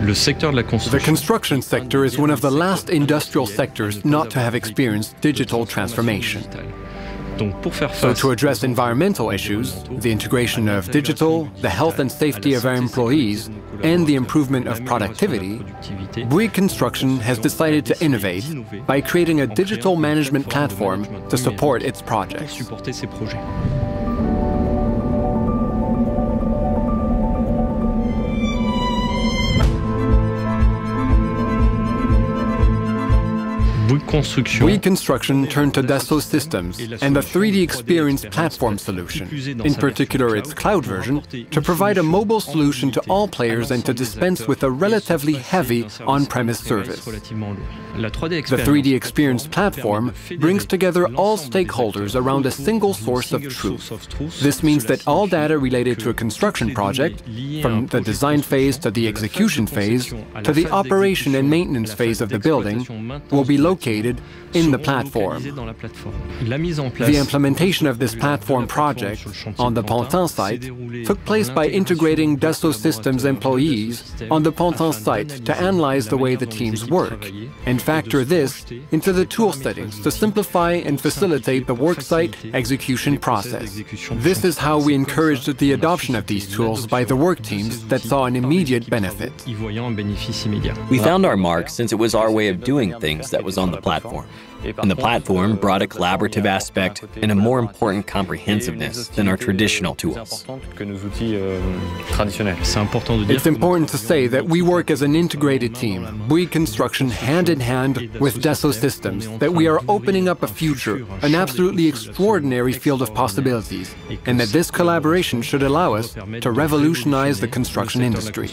The construction sector is one of the last industrial sectors not to have experienced digital transformation. So to address environmental issues, the integration of digital, the health and safety of our employees, and the improvement of productivity, Bouygues Construction has decided to innovate by creating a digital management platform to support its projects. Bouygues Construction turned to Dassault Systèmes and the 3DEXPERIENCE platform solution, in particular its cloud version, to provide a mobile solution to all players and to dispense with a relatively heavy on-premise service. The 3DEXPERIENCE platform brings together all stakeholders around a single source of truth. This means that all data related to a construction project, from the design phase to the execution phase, to the operation and maintenance phase of the building, will be located in the platform. The implementation of this platform project on the Pantin site took place by integrating Dassault Systèmes employees on the Pantin site to analyze the way the teams work and factor this into the tool settings to simplify and facilitate the worksite execution process. This is how we encouraged the adoption of these tools by the work teams that saw an immediate benefit. We found our mark since it was our way of doing things that was on the platform. And the platform brought a collaborative aspect and a more important comprehensiveness than our traditional tools. It's important to say that we work as an integrated team, Bouygues Construction hand-in-hand with Dassault Systèmes, that we are opening up a future, an absolutely extraordinary field of possibilities, and that this collaboration should allow us to revolutionize the construction industry.